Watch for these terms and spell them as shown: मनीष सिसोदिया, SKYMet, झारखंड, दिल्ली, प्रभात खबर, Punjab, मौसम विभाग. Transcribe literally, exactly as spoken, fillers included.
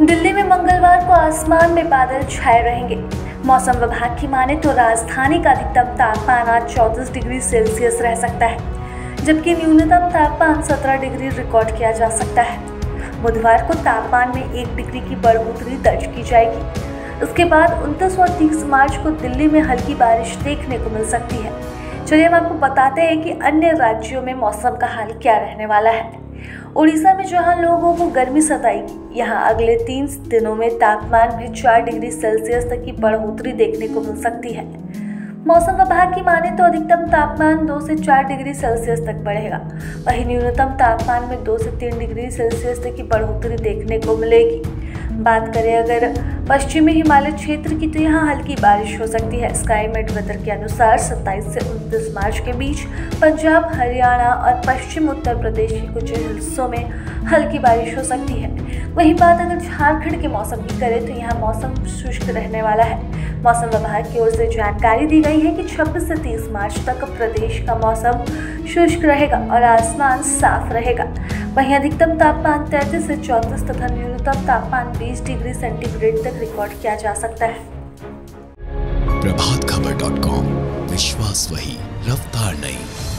दिल्ली में मंगलवार को आसमान में बादल छाए रहेंगे। मौसम विभाग की माने तो राजधानी का अधिकतम तापमान आज चौंतीस डिग्री सेल्सियस रह सकता है, जबकि न्यूनतम तापमान सत्रह डिग्री रिकॉर्ड किया जा सकता है। बुधवार को तापमान में एक डिग्री की बढ़ोतरी दर्ज की जाएगी। इसके बाद उनतीस और तीस मार्च को दिल्ली में हल्की बारिश देखने को मिल सकती है। चलिए हम आपको बताते हैं कि अन्य राज्यों में मौसम का हाल क्या रहने वाला है। उड़ीसा में जहां लोगों को गर्मी सताएगी, यहां अगले तीन दिनों में तापमान में चार डिग्री सेल्सियस तक की बढ़ोतरी देखने को मिल सकती है। मौसम विभाग की माने तो अधिकतम तापमान दो से चार डिग्री सेल्सियस तक बढ़ेगा, वहीं न्यूनतम तापमान में दो से तीन डिग्री सेल्सियस तक की बढ़ोतरी देखने को मिलेगी। बात करें अगर पश्चिमी हिमालय क्षेत्र की, तो यहाँ हल्की बारिश हो सकती है। स्काईमेट वेदर के अनुसार सत्ताईस से उनतीस मार्च के बीच पंजाब, हरियाणा और पश्चिम उत्तर प्रदेश के कुछ हिस्सों में हल्की बारिश हो सकती है। वहीं बात अगर झारखंड के मौसम की करें, तो यहाँ मौसम शुष्क रहने वाला है। मौसम विभाग की ओर से जानकारी दी गई है कि छब्बीस से तीस मार्च तक प्रदेश का मौसम शुष्क रहेगा और आसमान साफ रहेगा। वहीं अधिकतम तापमान तैंतीस से चौंतीस तथा न्यूनतम तापमान बीस डिग्री सेंटीग्रेड तक रिकॉर्ड किया जा सकता है। प्रभात खबर डॉट कॉम, विश्वास वही, रफ्तार नहीं।